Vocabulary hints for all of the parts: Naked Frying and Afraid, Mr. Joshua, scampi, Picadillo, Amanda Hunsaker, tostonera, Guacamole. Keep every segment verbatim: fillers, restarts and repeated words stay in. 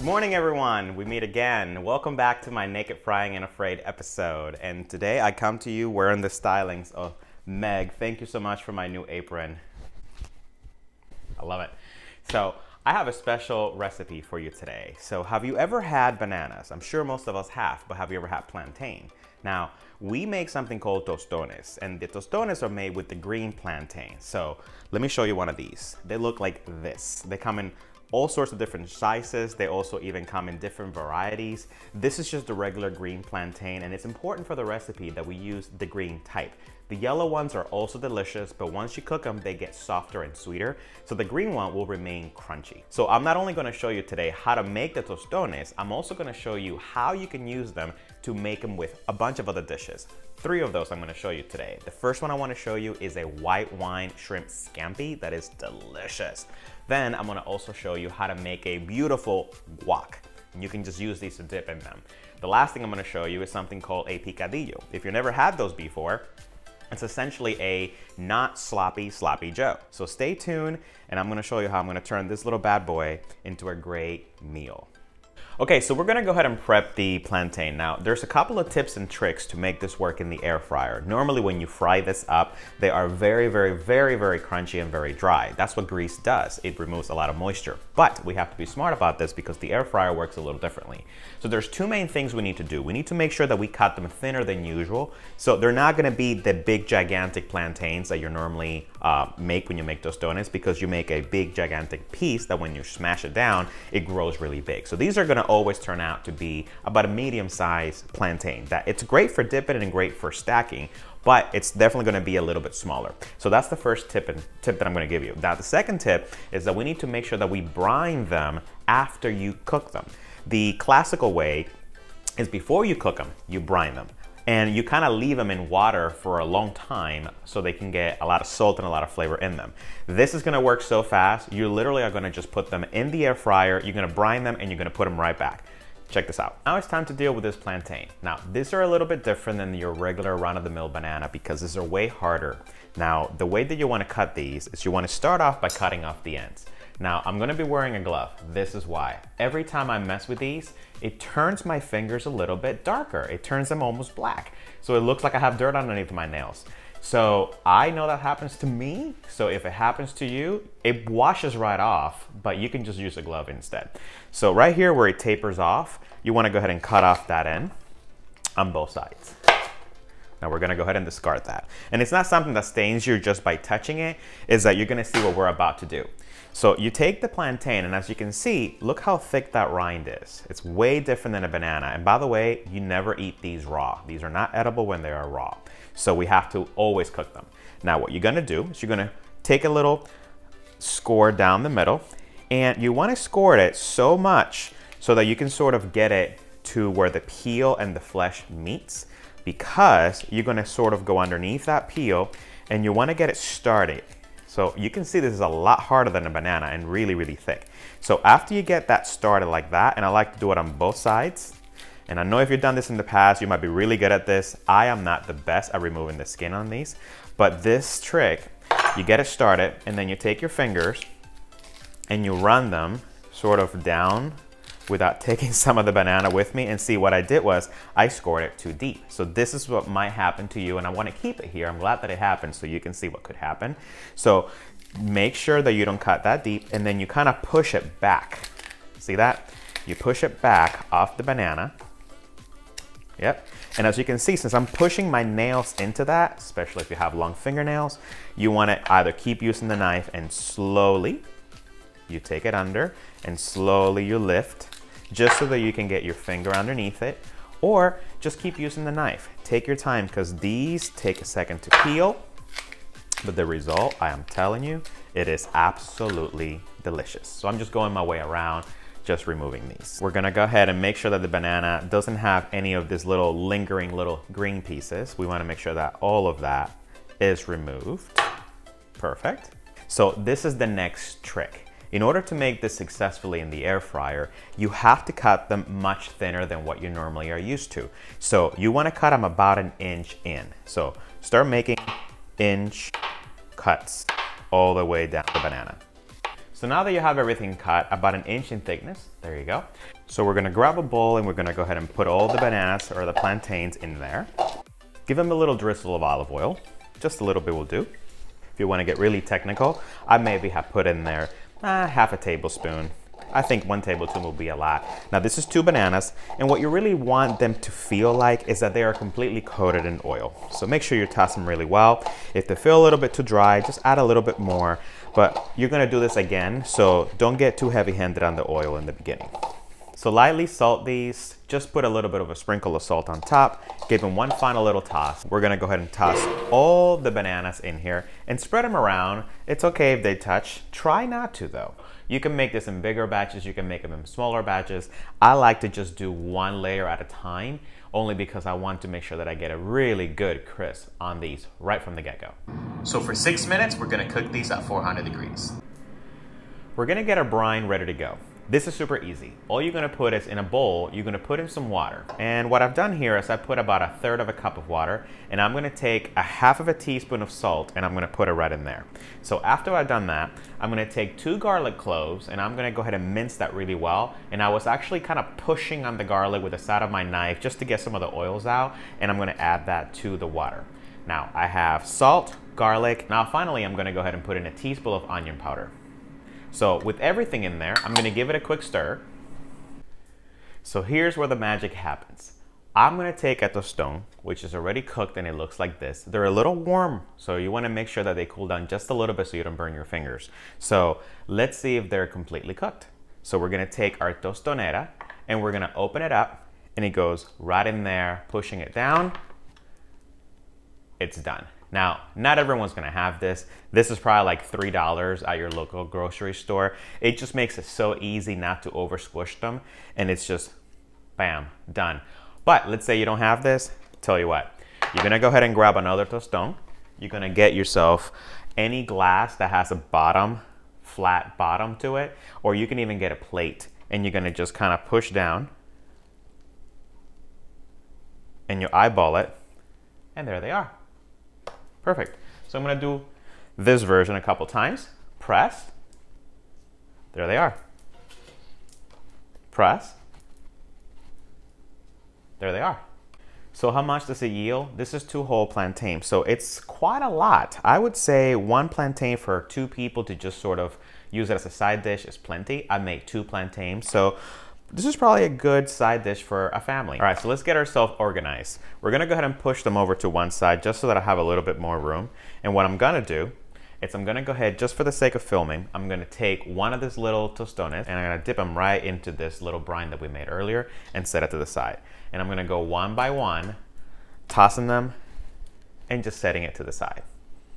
Good morning, everyone. We meet again. Welcome back to my Naked Frying and Afraid episode. And today I come to you wearing the stylings of Meg. Thank you so much for my new apron. I love it. So I have a special recipe for you today. So have you ever had bananas? I'm sure most of us have, but have you ever had plantain? Now, we make something called tostones, and the tostones are made with the green plantain. So let me show you one of these. They look like this. They come in all sorts of different sizes. They also even come in different varieties. This is just the regular green plantain, and it's important for the recipe that we use the green type. The yellow ones are also delicious, but once you cook them, they get softer and sweeter. So the green one will remain crunchy. So I'm not only gonna show you today how to make the tostones, I'm also gonna show you how you can use them to make them with a bunch of other dishes. Three of those I'm gonna show you today. The first one I wanna show you is a white wine shrimp scampi that is delicious. Then I'm gonna also show you how to make a beautiful guac. And you can just use these to dip in them. The last thing I'm gonna show you is something called a picadillo. If you've never had those before, it's essentially a not sloppy, sloppy Joe. So stay tuned, and I'm gonna show you how I'm gonna turn this little bad boy into a great meal. Okay, so we're gonna go ahead and prep the plantain. Now, there's a couple of tips and tricks to make this work in the air fryer. Normally when you fry this up, they are very, very, very, very crunchy and very dry. That's what grease does. It removes a lot of moisture. But we have to be smart about this because the air fryer works a little differently. So there's two main things we need to do. We need to make sure that we cut them thinner than usual. So they're not gonna be the big, gigantic plantains that you normally uh, make when you make tostones, because you make a big, gigantic piece that when you smash it down, it grows really big. So these are gonna always turn out to be about a medium-sized plantain. That it's great for dipping and great for stacking, but it's definitely gonna be a little bit smaller. So that's the first tip and tip that I'm gonna give you. Now, the second tip is that we need to make sure that we brine them after you cook them. The classical way is before you cook them, you brine them. And you kind of leave them in water for a long time so they can get a lot of salt and a lot of flavor in them. This is gonna work so fast, you literally are gonna just put them in the air fryer, you're gonna brine them, and you're gonna put them right back. Check this out. Now it's time to deal with this plantain. Now, these are a little bit different than your regular run-of-the-mill banana because these are way harder. Now, the way that you wanna cut these is you wanna start off by cutting off the ends. Now, I'm gonna be wearing a glove. This is why. Every time I mess with these, it turns my fingers a little bit darker. It turns them almost black. So it looks like I have dirt underneath my nails. So I know that happens to me. So if it happens to you, it washes right off, but you can just use a glove instead. So right here where it tapers off, you wanna go ahead and cut off that end on both sides. Now we're gonna go ahead and discard that. And it's not something that stains you just by touching it, is that you're gonna see what we're about to do. So you take the plantain, and as you can see, look how thick that rind is. It's way different than a banana. And by the way, you never eat these raw. These are not edible when they are raw. So we have to always cook them. Now what you're gonna do is you're gonna take a little score down the middle, and you wanna score it so much so that you can sort of get it to where the peel and the flesh meets, because you're gonna sort of go underneath that peel and you wanna get it started. So you can see this is a lot harder than a banana and really, really thick. So after you get that started like that, and I like to do it on both sides, and I know if you've done this in the past, you might be really good at this. I am not the best at removing the skin on these, but this trick, you get it started and then you take your fingers and you run them sort of down without taking some of the banana with me, and see what I did was I scored it too deep. So this is what might happen to you, and I wanna keep it here. I'm glad that it happened so you can see what could happen. So make sure that you don't cut that deep, and then you kind of push it back. See that? You push it back off the banana. Yep, and as you can see, since I'm pushing my nails into that, especially if you have long fingernails, you wanna either keep using the knife and slowly you take it under and slowly you lift, just so that you can get your finger underneath it, or just keep using the knife. Take your time, because these take a second to peel, but the result, I am telling you, it is absolutely delicious. So I'm just going my way around, just removing these. We're gonna go ahead and make sure that the banana doesn't have any of these little lingering little green pieces. We wanna make sure that all of that is removed. Perfect. So this is the next trick. In order to make this successfully in the air fryer, you have to cut them much thinner than what you normally are used to. So you wanna cut them about an inch in. So start making inch cuts all the way down the banana. So now that you have everything cut, about an inch in thickness, there you go. So we're gonna grab a bowl and we're gonna go ahead and put all the bananas or the plantains in there. Give them a little drizzle of olive oil. Just a little bit will do. If you wanna get really technical, I maybe have put in there uh, half a tablespoon. I think one tablespoon will be a lot. Now this is two bananas, and what you really want them to feel like is that they are completely coated in oil. So make sure you toss them really well. If they feel a little bit too dry, just add a little bit more, but you're gonna do this again, so don't get too heavy-handed on the oil in the beginning. So lightly salt these, just put a little bit of a sprinkle of salt on top, give them one final little toss. We're gonna go ahead and toss all the bananas in here and spread them around. It's okay if they touch, try not to though. You can make this in bigger batches, you can make them in smaller batches. I like to just do one layer at a time, only because I want to make sure that I get a really good crisp on these right from the get-go. So for six minutes, we're gonna cook these at four hundred degrees. We're gonna get our brine ready to go. This is super easy. All you're gonna put is in a bowl, you're gonna put in some water. And what I've done here is I put about a third of a cup of water, and I'm gonna take a half of a teaspoon of salt and I'm gonna put it right in there. So after I've done that, I'm gonna take two garlic cloves and I'm gonna go ahead and mince that really well. And I was actually kind of pushing on the garlic with the side of my knife just to get some of the oils out, and I'm gonna add that to the water. Now I have salt, garlic. Now finally, I'm gonna go ahead and put in a teaspoon of onion powder. So with everything in there, I'm gonna give it a quick stir. So here's where the magic happens. I'm gonna take a tostón, which is already cooked and it looks like this. They're a little warm, so you wanna make sure that they cool down just a little bit so you don't burn your fingers. So let's see if they're completely cooked. So we're gonna take our tostonera and we're gonna open it up, and it goes right in there, pushing it down. It's done. Now, not everyone's gonna have this. This is probably like three dollars at your local grocery store. It just makes it so easy not to over squish them, and it's just, bam, done. But let's say you don't have this, tell you what, you're gonna go ahead and grab another tostón. You're gonna get yourself any glass that has a bottom, flat bottom to it, or you can even get a plate, and you're gonna just kind of push down, and you eyeball it, and there they are. Perfect. So I'm going to do this version a couple times. Press. There they are. Press. There they are. So how much does it yield? This is two whole plantains, so it's quite a lot. I would say one plantain for two people to just sort of use it as a side dish is plenty. I made two plantains, so this is probably a good side dish for a family. All right, so let's get ourselves organized. We're gonna go ahead and push them over to one side just so that I have a little bit more room. And what I'm gonna do is I'm gonna go ahead, just for the sake of filming, I'm gonna take one of these little tostones and I'm gonna dip them right into this little brine that we made earlier and set it to the side. And I'm gonna go one by one, tossing them and just setting it to the side.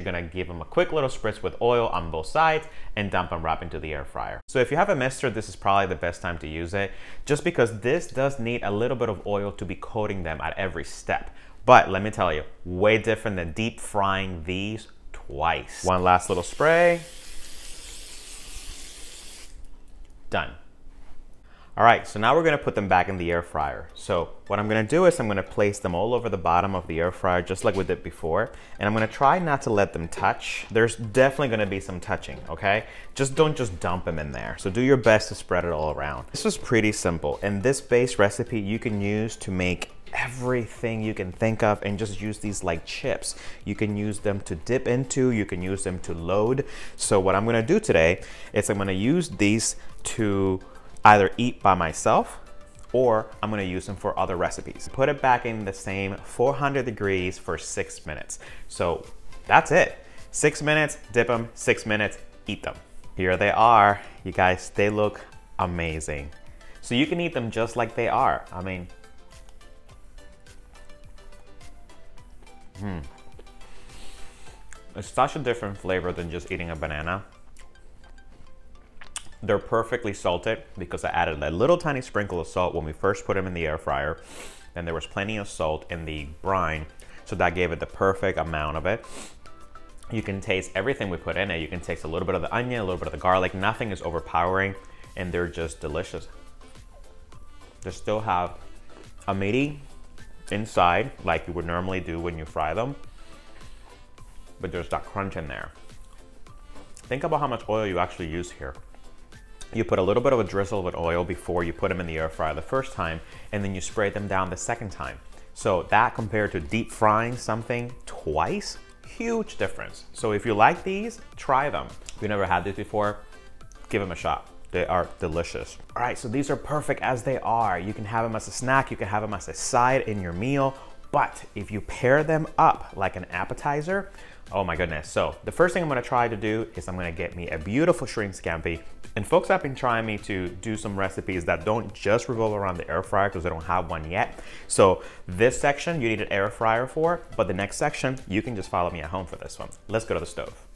You're gonna give them a quick little spritz with oil on both sides and dump them right into the air fryer. So if you have a mister, this is probably the best time to use it, just because this does need a little bit of oil to be coating them at every step. But let me tell you, way different than deep frying these twice. One last little spray. Done. All right, so now we're gonna put them back in the air fryer. So what I'm gonna do is I'm gonna place them all over the bottom of the air fryer, just like we did before, and I'm gonna try not to let them touch. There's definitely gonna be some touching, okay? Just don't just dump them in there. So do your best to spread it all around. This is pretty simple, and this base recipe you can use to make everything you can think of, and just use these like chips. You can use them to dip into, you can use them to load. So what I'm gonna do today is I'm gonna use these to either eat by myself, or I'm gonna use them for other recipes. Put it back in the same four hundred degrees for six minutes. So that's it. Six minutes, dip them, six minutes, eat them. Here they are. You guys, they look amazing. So you can eat them just like they are. I mean, hmm. It's such a different flavor than just eating a banana. They're perfectly salted because I added a little tiny sprinkle of salt when we first put them in the air fryer, and there was plenty of salt in the brine, so that gave it the perfect amount of it. You can taste everything we put in it. You can taste a little bit of the onion, a little bit of the garlic. Nothing is overpowering, and they're just delicious. They still have a meaty inside like you would normally do when you fry them, but there's that crunch in there. Think about how much oil you actually use here. You put a little bit of a drizzle of oil before you put them in the air fryer the first time, and then you spray them down the second time. So that compared to deep frying something twice, huge difference. So if you like these, try them. If you never had these before, give them a shot. They are delicious. All right, so these are perfect as they are. You can have them as a snack, you can have them as a side in your meal, but if you pair them up like an appetizer, oh my goodness. So the first thing I'm gonna try to do is I'm gonna get me a beautiful shrimp scampi. And folks have been trying me to do some recipes that don't just revolve around the air fryer because I don't have one yet. So this section you need an air fryer for, but the next section, you can just follow me at home for this one. Let's go to the stove.